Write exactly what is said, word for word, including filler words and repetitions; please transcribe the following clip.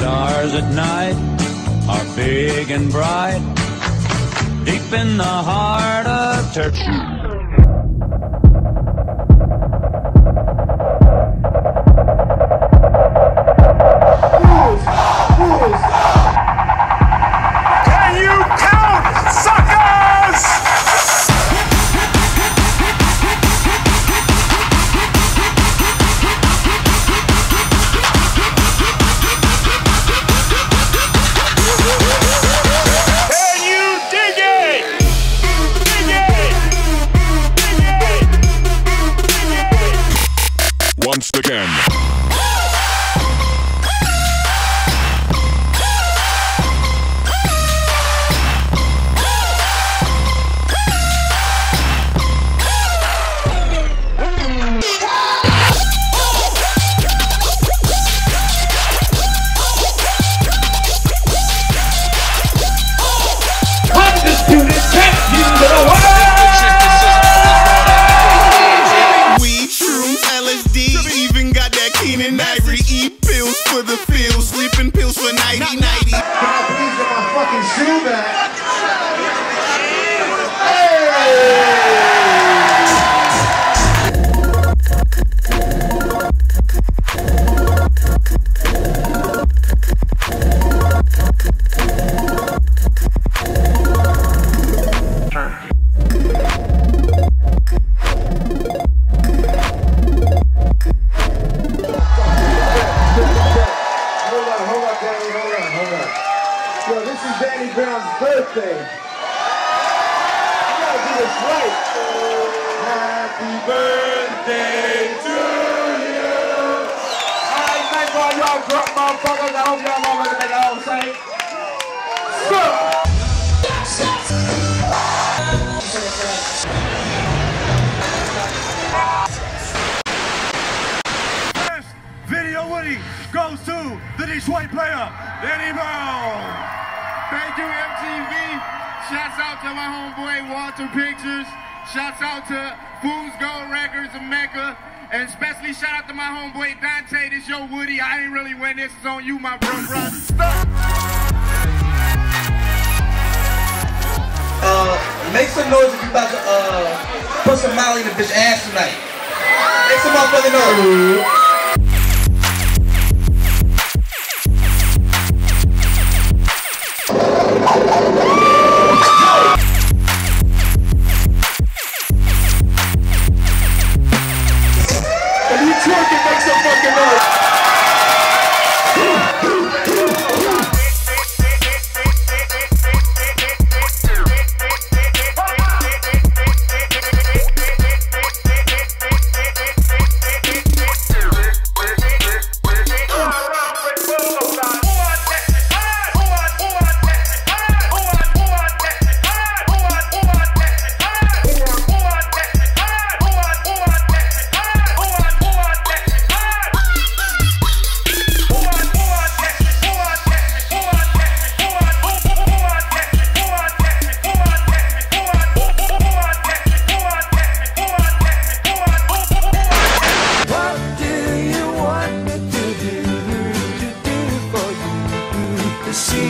stars at night are big and bright, deep in the heart of Turkey. First video Woodie goes to the Detroit player, Danny Brown. Thank you, M T V. Shouts out to my homeboy Walter Pictures. Shouts out to Fool's Gold Records of Mecca. And especially shout out to my homeboy Dante. This your Woodie. I ain't really winning. This is on you, my bro, bro. Uh, make some noise if you about to uh, put some Molly in the bitch ass tonight. Make some motherfucking noise. If you twerking, make some fucking noise. See